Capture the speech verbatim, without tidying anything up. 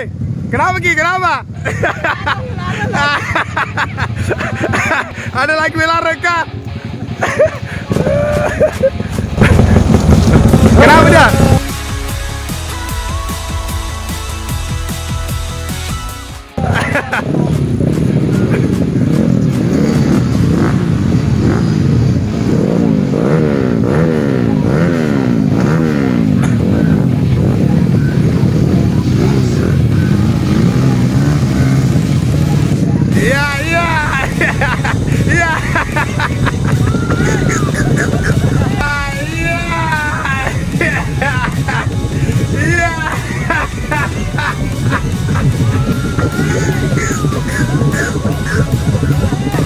Hei, kenapa Ki? Kenapa? Ada lagi ular reka. Kenapa dia? Yeah.